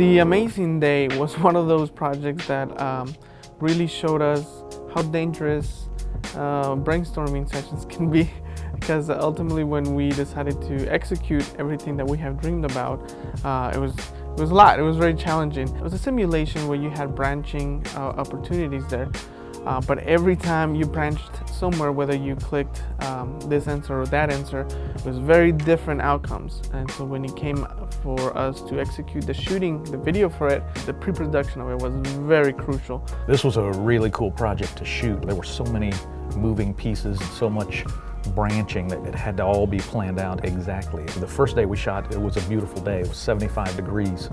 The Amazing Day was one of those projects that really showed us how dangerous brainstorming sessions can be, because ultimately when we decided to execute everything that we have dreamed about, it was a lot. It was very challenging. It was a simulation where you had branching opportunities there, but every time you branched somewhere, whether you clicked this answer or that answer, it was very different outcomes. And so when it came for us to execute the shooting, the video for it, the pre-production of it was very crucial. This was a really cool project to shoot. There were so many moving pieces and so much branching that it had to all be planned out exactly. The first day we shot, it was a beautiful day. It was 75 degrees.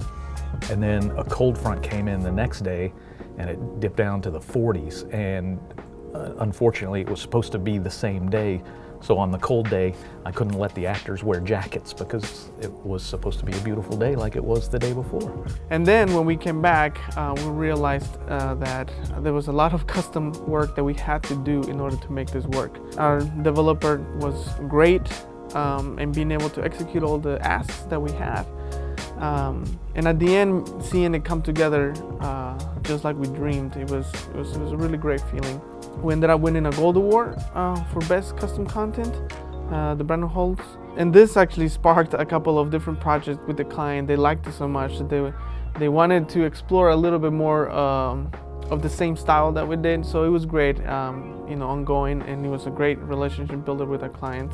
And then a cold front came in the next day and it dipped down to the 40s. And unfortunately, it was supposed to be the same day. So on the cold day, I couldn't let the actors wear jackets because it was supposed to be a beautiful day like it was the day before. And then when we came back, we realized that there was a lot of custom work that we had to do in order to make this work. Our developer was great in being able to execute all the asks that we had. And at the end, seeing it come together just like we dreamed, it was a really great feeling. We ended up winning a gold award for best custom content, the Brandon Hall Awards. And this actually sparked a couple of different projects with the client. They liked it so much that they wanted to explore a little bit more of the same style that we did. So it was great, ongoing, and it was a great relationship builder with our client.